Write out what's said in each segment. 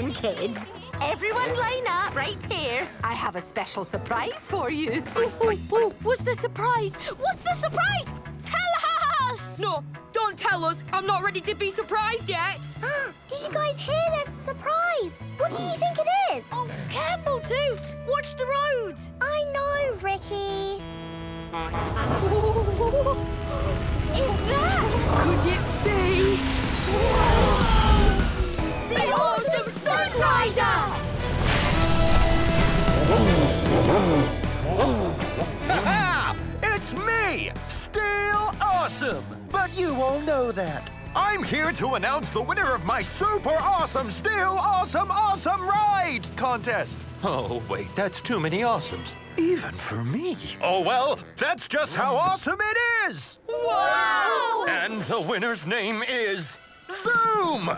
down, kids. Everyone line up right here. I have a special surprise for you. Ooh, ooh, ooh. What's the surprise? What's the surprise? Tell us! No, don't tell us. I'm not ready to be surprised yet. Did you guys hear this surprise? What do you think it is? Oh, careful, Toot. Watch the road. I know, Ricky. Is that? Could it be? Whoa! The awesome Stunt Rider! Ha-ha! It's me, Steel Awesome! But you all know that. I'm here to announce the winner of my super awesome Steel Awesome Awesome Ride contest. Oh, wait, that's too many awesomes. Even for me. Oh, well, that's just how awesome it is. Wow! And the winner's name is Zoom.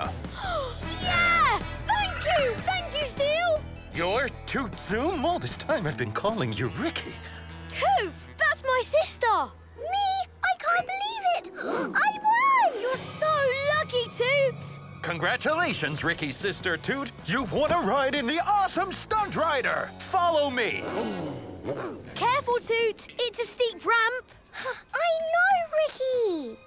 Yeah! Thank you, Steel. You're Toot Zoom? All this time I've been calling you Ricky. Toot, that's my sister. Me? I can't believe it! I won! You're so lucky, Toot! Congratulations, Ricky's sister, Toot! You've won a ride in the awesome Stunt Rider! Follow me! Careful, Toot! It's a steep ramp! I know, Ricky!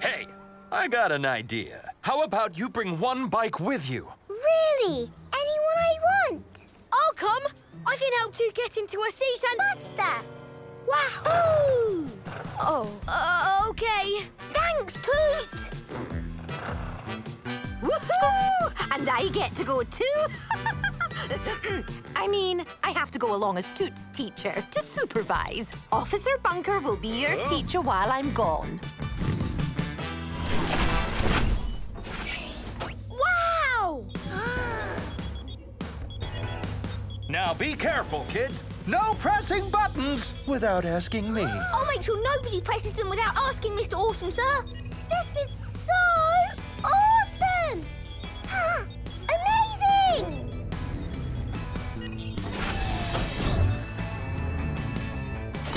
Hey, I got an idea. How about you bring one bike with you? Really? Anyone I want? I'll come! I can help you get into a seat and... Buster! Wahoo! Oh, okay. Thanks, Toot! Woohoo! And I get to go too! I mean, I have to go along as Toot's teacher to supervise. Officer Bunker will be your teacher while I'm gone. Wow! Now be careful, kids. No pressing buttons without asking me. I'll make sure nobody presses them without asking, Mr. Awesome, sir. This is so awesome! Amazing!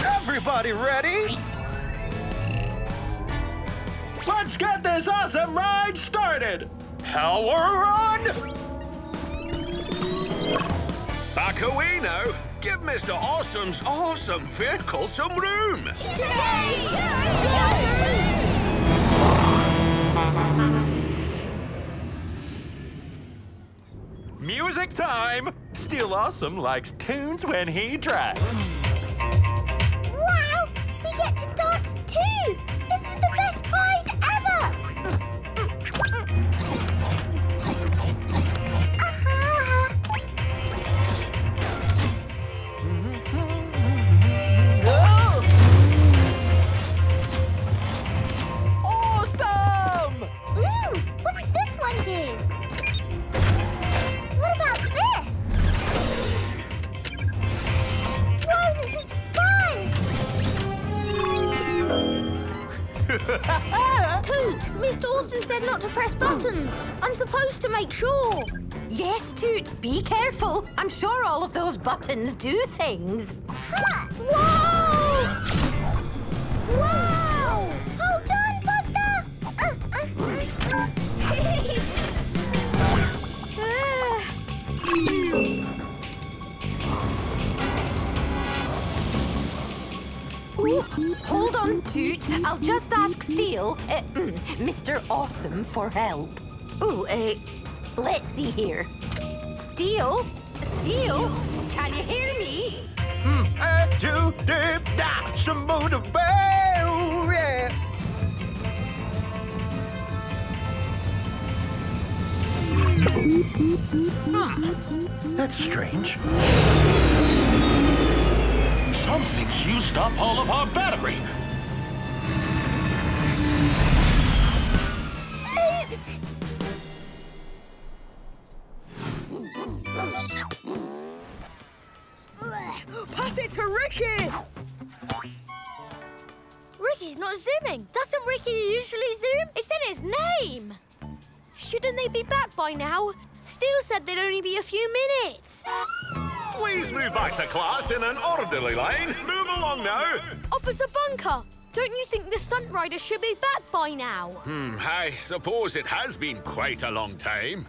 Everybody ready? Let's get this awesome ride started! Power run! Bakuino, give Mr. Awesome's awesome vehicle some room! Yay! Music time! Steel Awesome likes tunes when he drives. Wow! We get to dance too! This is the best prize ever! Toot, Mr. Awesome said not to press buttons. I'm supposed to make sure. Yes, Toot, be careful. I'm sure all of those buttons do things. Ha! Whoa! Wow! Hold on, Buster! Hold on, Toot. I'll just ask Steel, Mr. Awesome, for help. Ooh, let's see here. Steel? Steel? Can you hear me? That's strange. Something's used up all of our battery. Oops! Pass it to Ricky! Ricky's not zooming. Doesn't Ricky usually zoom? It's in his name. Shouldn't they be back by now? Steel said they'd only be a few minutes. Please move back to class in an orderly lane. Move along now. Officer Bunker, Don't you think the Stunt Rider should be back by now? I suppose it has been quite a long time.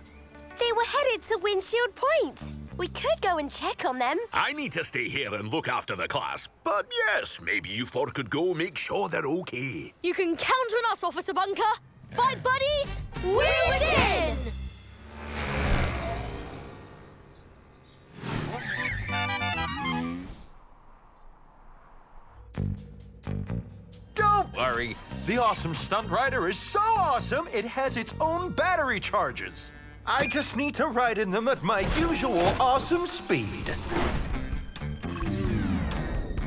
They were headed to Windshield Point. We could go and check on them. I need to stay here and look after the class. But yes, maybe you four could go make sure they're okay. You can count on us, Officer Bunker. Bye, buddies. We're within! Don't worry. The awesome Stunt Rider is so awesome, it has its own battery charges. I just need to ride in them at my usual awesome speed.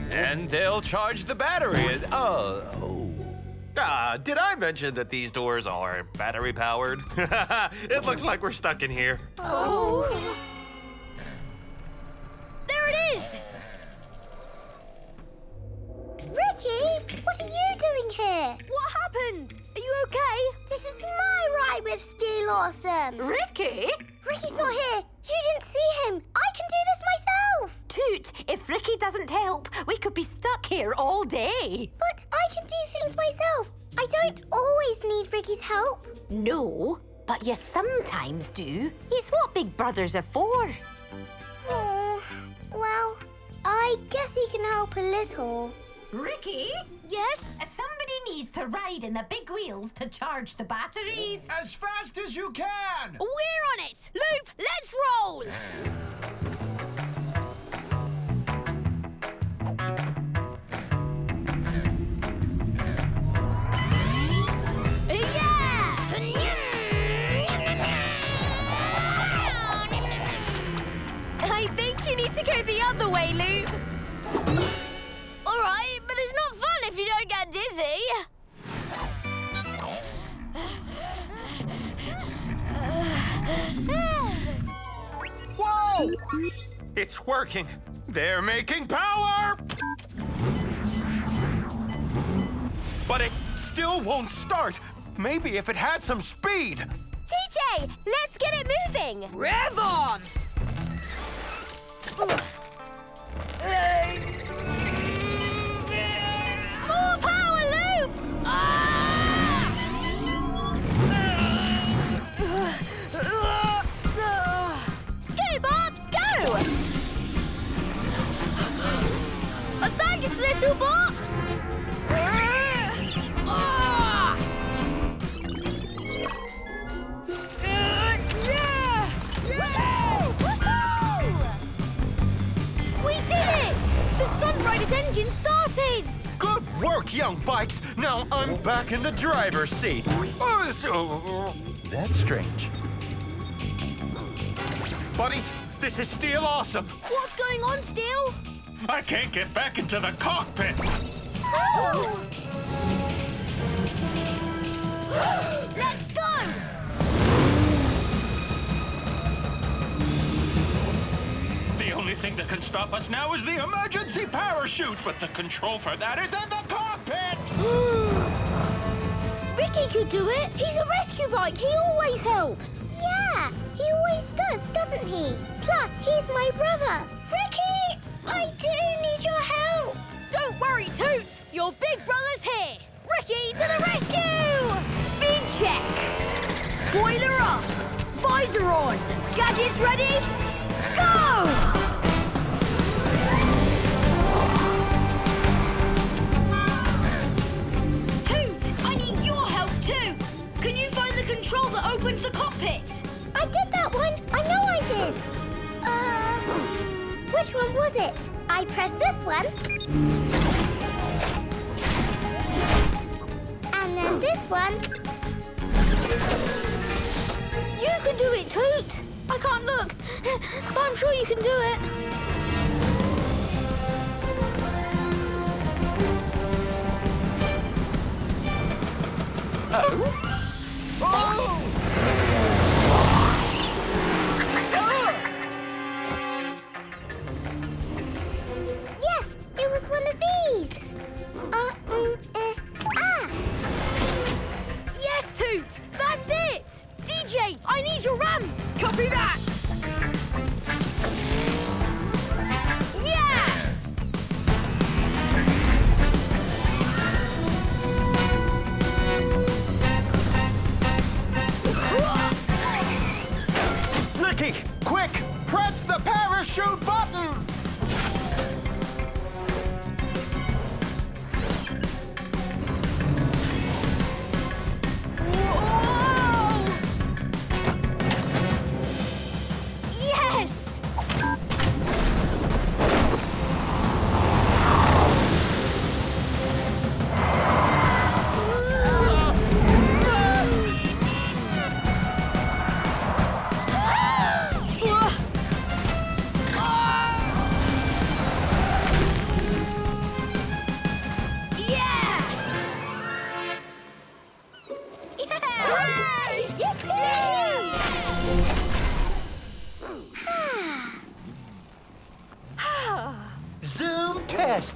And they'll charge the battery. Did I mention that these doors are battery powered? It looks like we're stuck in here. Oh. There it is! Ricky, what are you doing here? What happened? Are you okay? This is my ride with Steel Awesome. Ricky? Ricky's not here. You didn't see him. I can do this myself. Toot, if Ricky doesn't help, we could be stuck here all day. But I can do things myself. I don't always need Ricky's help. No, but you sometimes do. It's what big brothers are for. Oh, well, I guess he can help a little. Ricky? Yes? Somebody needs to ride in the big wheels to charge the batteries. As fast as you can! We're on it! Loop, let's roll! Yeah! I think you need to go the other way, Loop. All right, but it's not fun if you don't get dizzy. Whoa! It's working. They're making power! But it still won't start. Maybe if it had some speed. DJ, let's get it moving. Rev on! More power, Loop! Skate, Bobs, go! Attack us, little Bobs! We did it! The Stunt Rider's engine started! Good work, young bikes! Now I'm back in the driver's seat. That's strange. Buddies, this is Steel Awesome. What's going on, Steel? I can't get back into the cockpit. Oh. Let's go! The only thing that can stop us now is the emergency parachute, but the control for that is in the cockpit! Ricky could do it. He's a rescue bike. He always helps. Yeah, he always does, doesn't he? Plus, he's my brother. Ricky, I do need your help. Don't worry, Toot. Your big brother's here. Ricky, to the rescue! Speed check. Spoiler up. Visor on. Gadgets ready? Go! Can you find the control that opens the cockpit? I did that one. I know I did. Which one was it? I pressed this one. And then this one. You can do it, Toot. I can't look, but I'm sure you can do it. Oh. Yes, it was one of these. Yes, Toot, that's it. DJ, I need your ramp. Copy that. Yeah.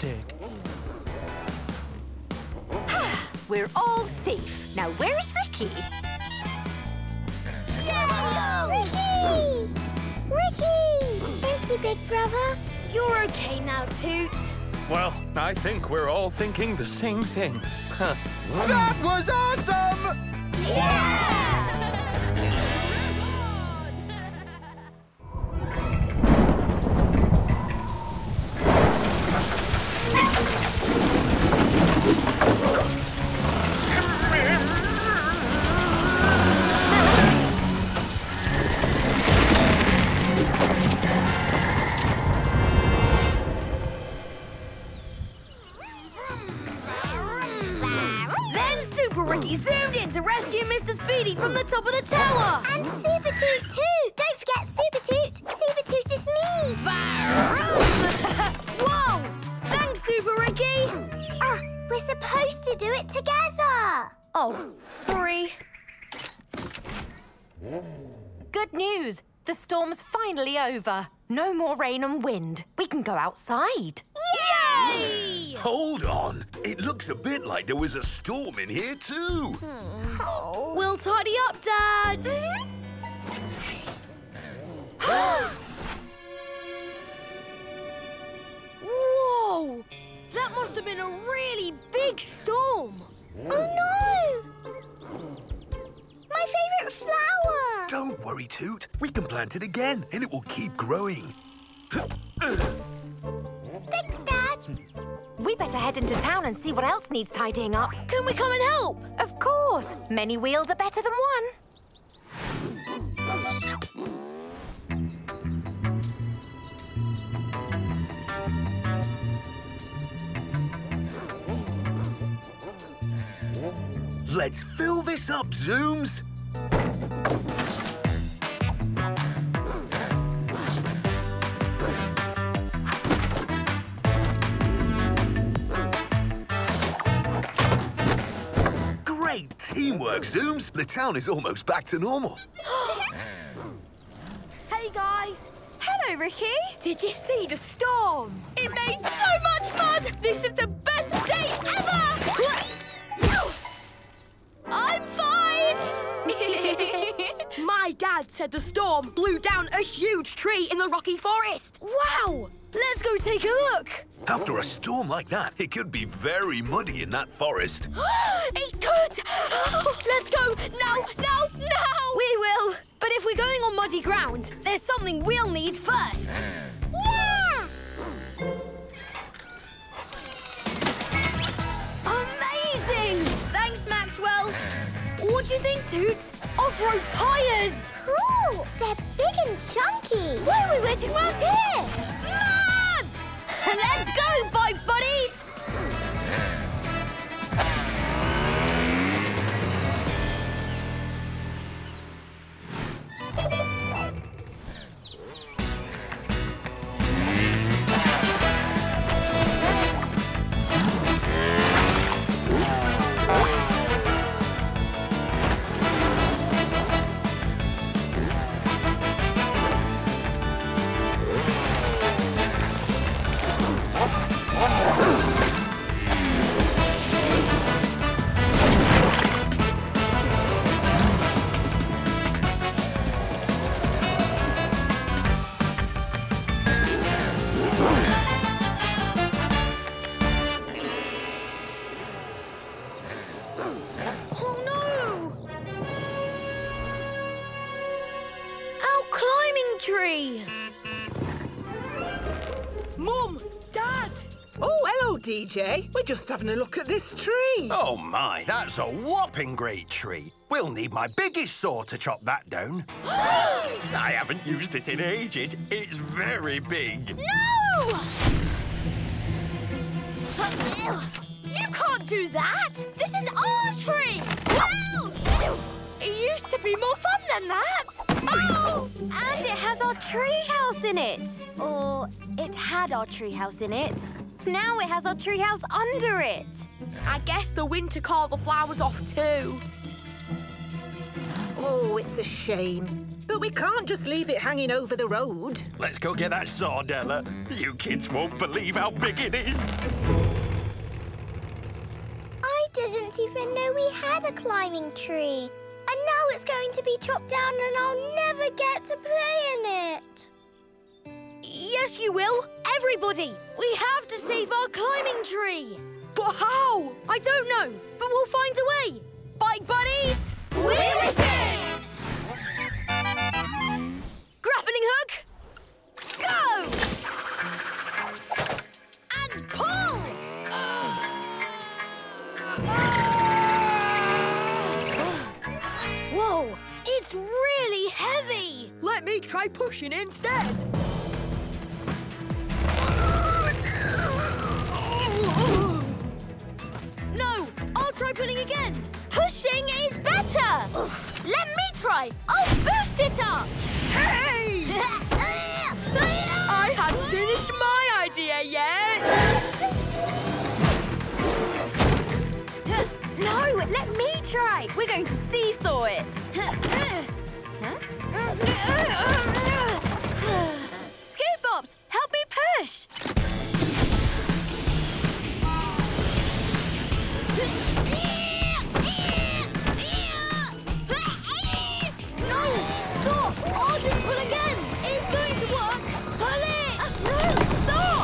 stick. We're all safe. Now where's Ricky? Yay! Ricky! Ricky! Thank you, big brother. You're okay now, Toots. Well, I think we're all thinking the same thing. Huh. That was awesome! Yeah! From the top of the tower! And Super Toot too! Don't forget Super Toot! Super Toot is me! Whoa! Thanks, Super Ricky! Oh, we're supposed to do it together! Oh, sorry. Good news! The storm's finally over. No more rain and wind. We can go outside. Yay! Yay! Hold on. It looks a bit like there was a storm in here, too. Oh. We'll tidy up, Dad. Whoa! That must have been a really big storm. Oh, no! My favourite flower. Don't worry, Toot. We can plant it again and it will keep growing. Thanks, Dad. We better head into town and see what else needs tidying up. Can we come and help? Of course. Many wheels are better than one. Let's fill this up, Zooms. Great teamwork, Zooms. The town is almost back to normal. Hey, guys. Hello, Ricky. Did you see the storm? It made so much mud. This is the best day ever. I'm fine. My dad said the storm blew down a huge tree in the rocky forest. Wow. Let's go take a look. After a storm like that, it could be very muddy in that forest. It could! Let's go! Now! Now! Now! We will! But if we're going on muddy ground, there's something we'll need first. Yeah! Amazing! Thanks, Maxwell. What do you think, Toots? Off-road tyres! Cool! They're big and chunky. Why are we waiting around here? Mad! Let's go, bike buddies! DJ, we're just having a look at this tree. Oh, my, that's a whopping great tree. We'll need my biggest saw to chop that down. I haven't used it in ages. It's very big. No! You can't do that. This is our tree. Wow! It used to be more fun than that. Oh! And it has our treehouse in it. Or it had our treehouse in it. Now it has our treehouse under it. I guess the winter cut the flowers off too. Oh, it's a shame. But we can't just leave it hanging over the road. Let's go get that sword, Ella. You kids won't believe how big it is. I didn't even know we had a climbing tree. And now it's going to be chopped down and I'll never get to play in it. Yes, you will. Everybody, we have to save our climbing tree. But how? I don't know, but we'll find a way. Bike buddies, we're with it! Grappling hook, go! And pull! Whoa, it's really heavy. Let me try pushing instead. No, I'll try pulling again. Pushing is better. Ugh. Let me try. I'll boost it up. Hey! I haven't finished my idea yet. No, let me try. We're going to seesaw it. Scoot-bops, help me push. I'll just pull again! It's going to work! Pull it! No,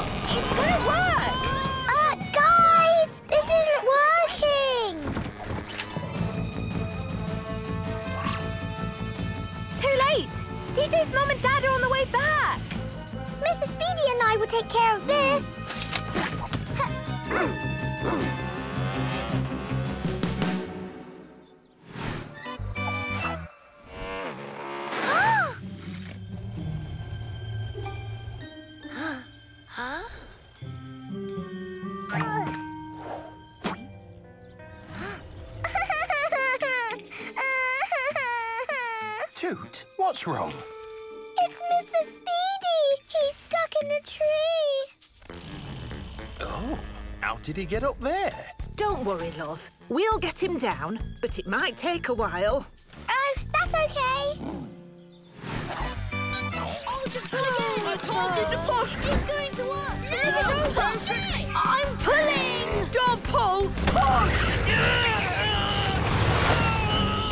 stop! It's going to work! Guys! This isn't working! Too late! DJ's mum and dad are on the way back! Mr. Speedy and I will take care of this. What's wrong? It's Mr. Speedy! He's stuck in a tree! Oh, how did he get up there? Don't worry, love. We'll get him down, but it might take a while. Oh, that's OK. I'll just pull again! I told you to push! It's going to work! No, it's over! I'm pulling! Don't pull! Push!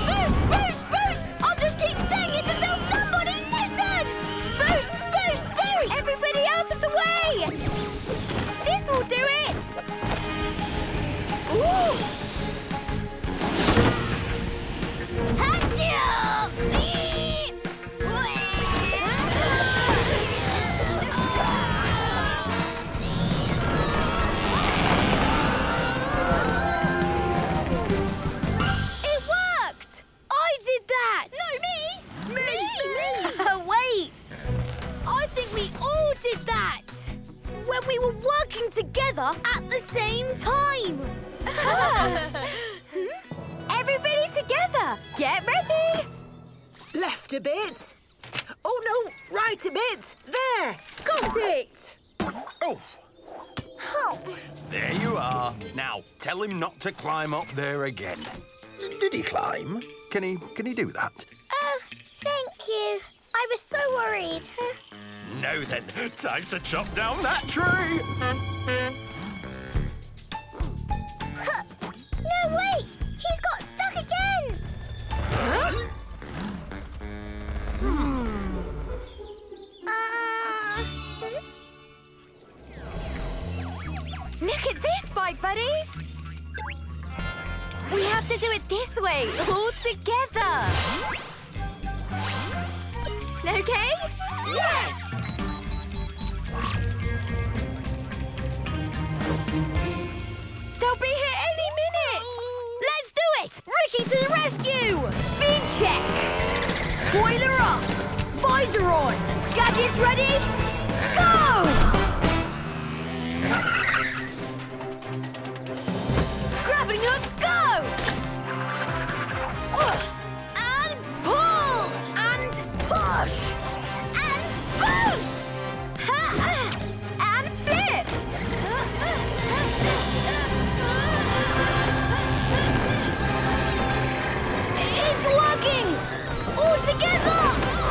Boost! Boost! This will do it! Ooh! It worked! I did that! No, me! Me! Wait! I think we all did that! When we were working together at the same time. Everybody together, get ready. Left a bit. Oh no, right a bit. There, got it. Oh. There you are. Now, tell him not to climb up there again. Did he climb? Can he do that? Oh, thank you. I was so worried. Now then, time to chop down that tree! No, wait! He's got stuck again! Huh? Look at this, bike buddies! We have to do it this way, all together! OK? Yes! They'll be here any minute! Let's do it! Ricky to the rescue! Speed check! Spoiler off! Visor on! Gadgets ready? Go! Grappling hook, go! Together!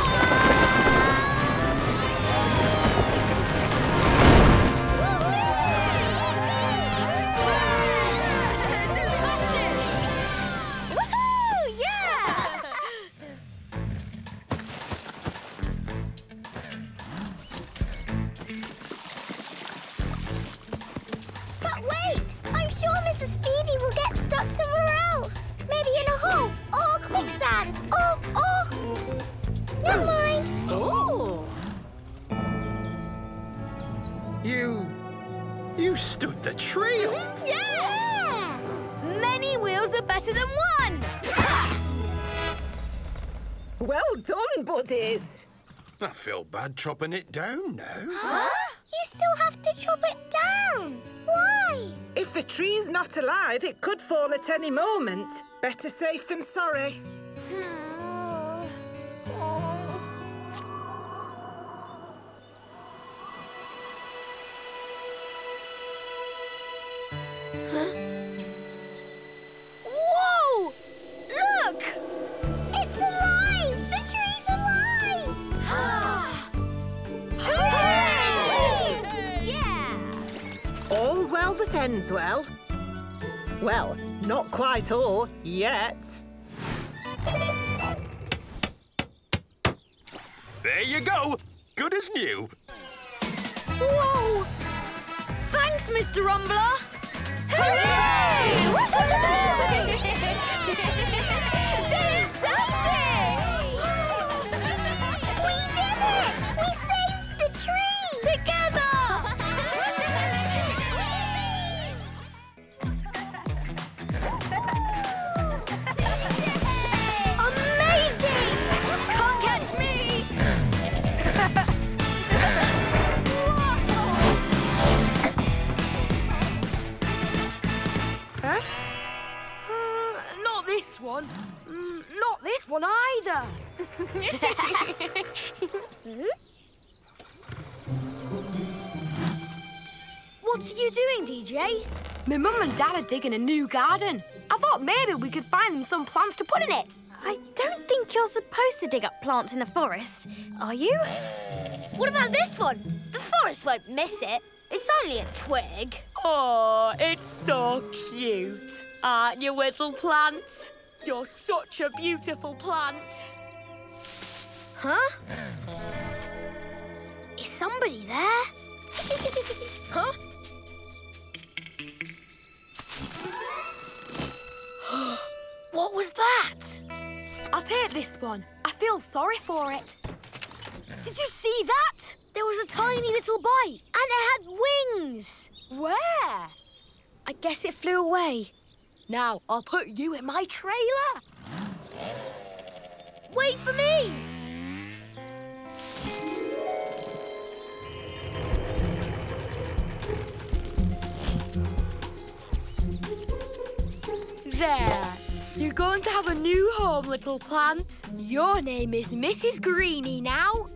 Well done, buddies. I feel bad chopping it down now. Huh? You still have to chop it down. Why? If the tree's not alive, it could fall at any moment. Better safe than sorry. Whoa! Look! It's alive! The tree's alive! Hooray! Yeah! All's well that ends well. Well, not quite all yet. There you go! Good as new. Whoa! Thanks, Mr. Rumbler! Hooray! Fantastic! We did it! We saved the tree! Together! Amazing! Can't catch me! This one. Not this one either. What are you doing, DJ? My mum and dad are digging a new garden. I thought maybe we could find them some plants to put in it. I don't think you're supposed to dig up plants in a forest, are you? What about this one? The forest won't miss it. It's only a twig. Oh, it's so cute. Aren't you, Whittle Plant? You're such a beautiful plant. Huh? Is somebody there? Huh? What was that? I'll take this one. I feel sorry for it. Did you see that? There was a tiny little bite, and it had wings. Where? I guess it flew away. Now I'll put you in my trailer. Wait for me! There. You're going to have a new home, little plant. Your name is Mrs. Greeny now.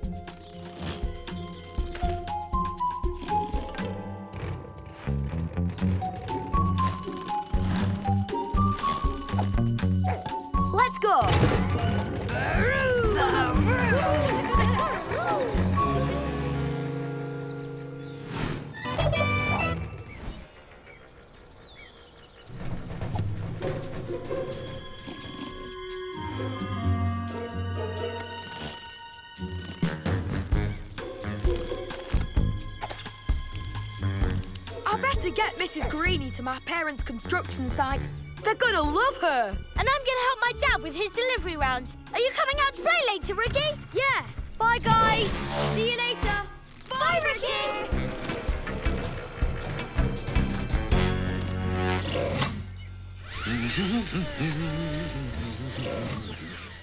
Let's go. I better get Mrs. Greeny to my parents' construction site. They're gonna love her. And I'm gonna help my dad with his delivery rounds. Are you coming out to play later, Ricky? Yeah. Bye, guys. See you later. Bye, Ricky.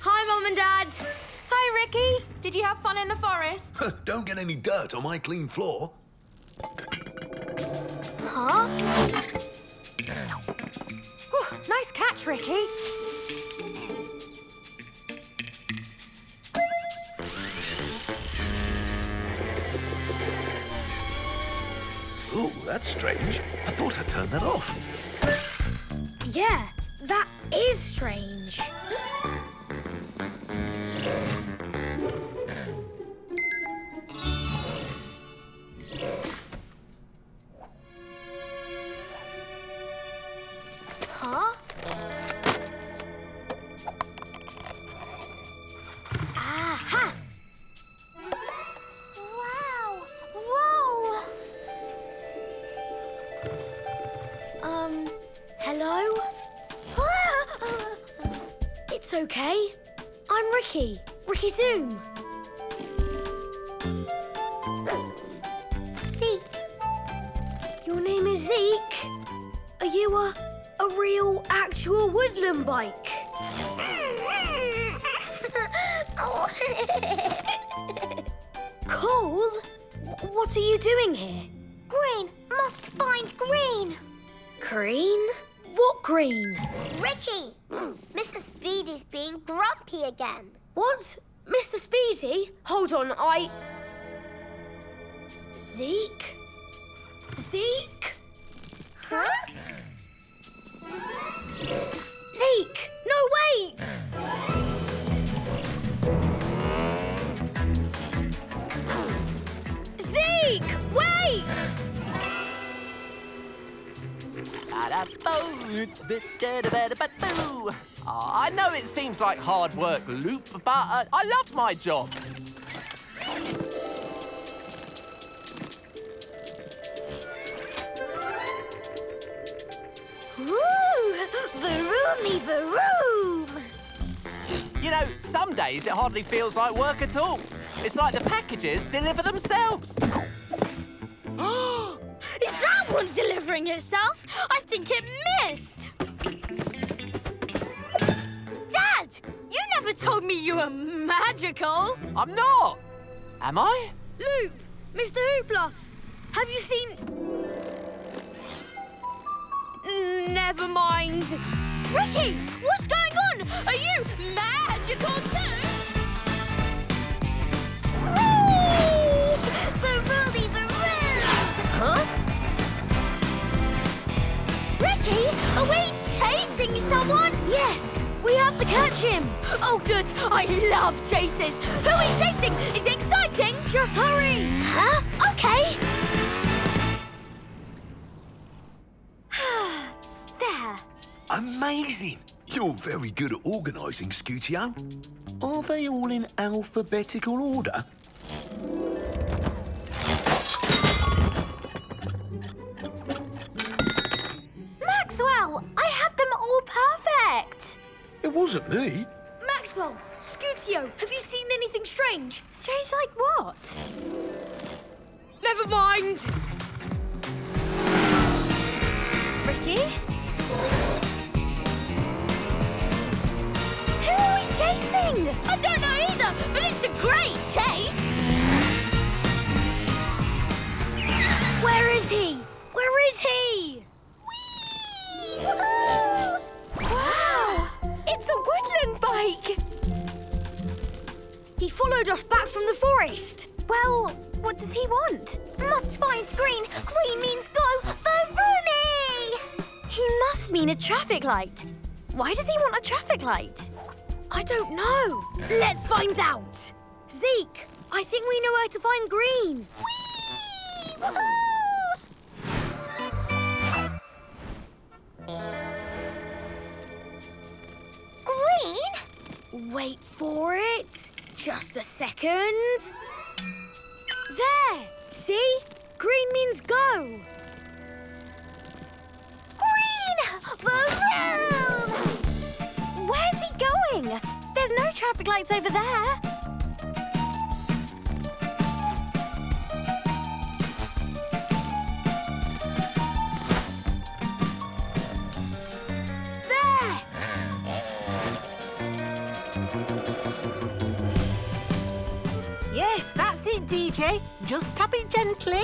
Hi, Mum and Dad. Hi, Ricky. Did you have fun in the forest? Don't get any dirt on my clean floor. Huh? Nice catch, Ricky. Oh, that's strange. I thought I turned that off. Yeah, that is strange. Ricky Zoom. Zeke. Your name is Zeke? Are you a real, actual woodland bike? Oh. Cole? What are you doing here? Green. Must find Green. Green? What Green? Ricky. Mr. Speedy's being grumpy again. What? Mr. Speedy? Hold on, Zeke? Zeke? Huh? Zeke! No, wait! Zeke! Wait! I know it seems like hard work, Loop, but I love my job. Woo! Varoomy varoom! You know, some days it hardly feels like work at all. It's like the packages deliver themselves. Is that one delivering itself? I think it missed. Dad, you never told me you were magical. I'm not. Am I? Loop, Mr. Hoopla, have you seen... Never mind. Ricky, what's going on? Are you magical too? Woo! Barooby baroo! Huh? Ricky, are we chasing someone? Yes, we have to catch him. Oh, good. I love chases. Who are we chasing? Is it exciting? Just hurry. Huh? Okay. There. Amazing! You're very good at organising, Scootio. Are they all in alphabetical order? Maxwell, I had them all perfect. It wasn't me. Maxwell, Scootio, have you seen anything strange? Strange like what? Never mind. Ricky? Who are we chasing? I don't know either, but it's a great chase. Where is he? Where is he? Whee! Woohoo! Wow! It's a woodland bike. He followed us back from the forest. Well, what does he want? Must find Green. Green means go. Varoomy! He must mean a traffic light. Why does he want a traffic light? I don't know. Let's find out. Zeke, I think we know where to find Green. Whee! Woohoo! Green? Wait for it. Just a second. There. See? Green means go. Where's he going? There's no traffic lights over there. There! Yes, that's it, DJ. Just tap it gently.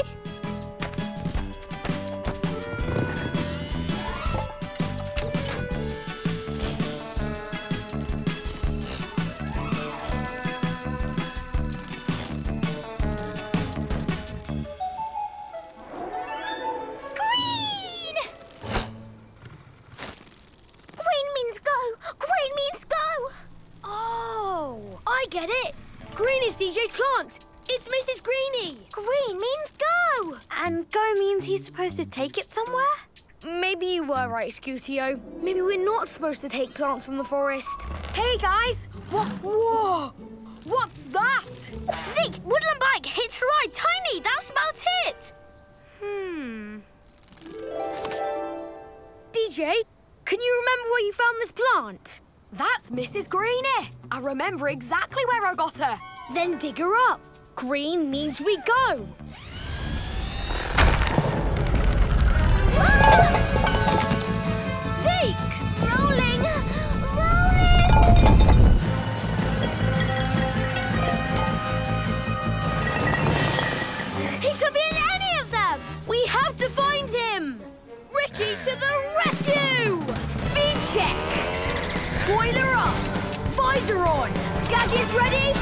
It's Mrs. Greeny. Green means go. And go means he's supposed to take it somewhere? Maybe you were right, Scootio. Maybe we're not supposed to take plants from the forest. Hey, guys. Whoa! What's that? Zeke, woodland bike, hitch ride, tiny. That's about it. DJ, can you remember where you found this plant? That's Mrs. Greeny. I remember exactly where I got her. Then dig her up. Green means we go. Zeke! Rolling! Rolling! visor on! Gadgets ready?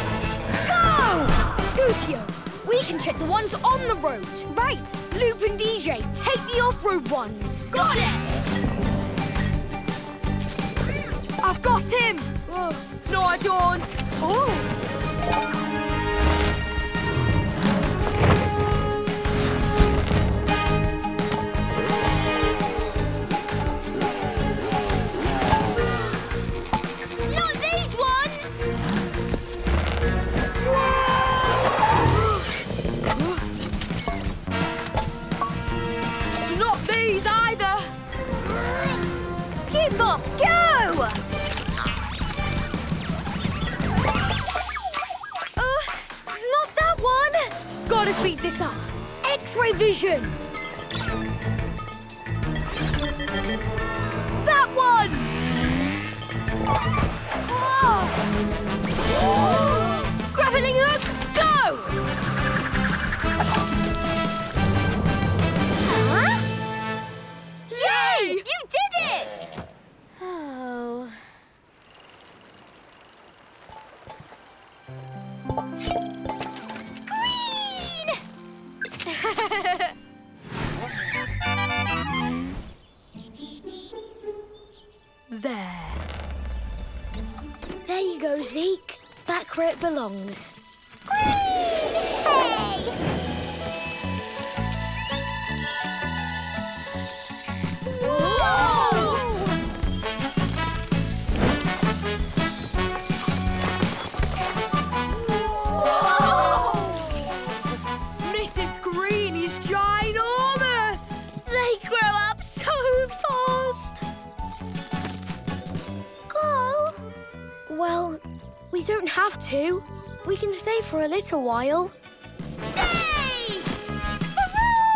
Go! Scootio, we can check the ones on the road. Right, Loop and DJ, take the off-road ones. Got it! I've got him! Oh. No, I don't! Oh! Speed this up. X-ray vision. That one. Oh. Grappling hook, go. Huh? Yay! You did it. Oh. There you go, Zeke. Back where it belongs. Green! Hey! We don't have to. We can stay for a little while. Stay!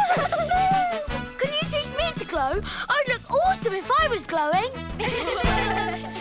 Can you teach me to glow? I'd look awesome if I was glowing.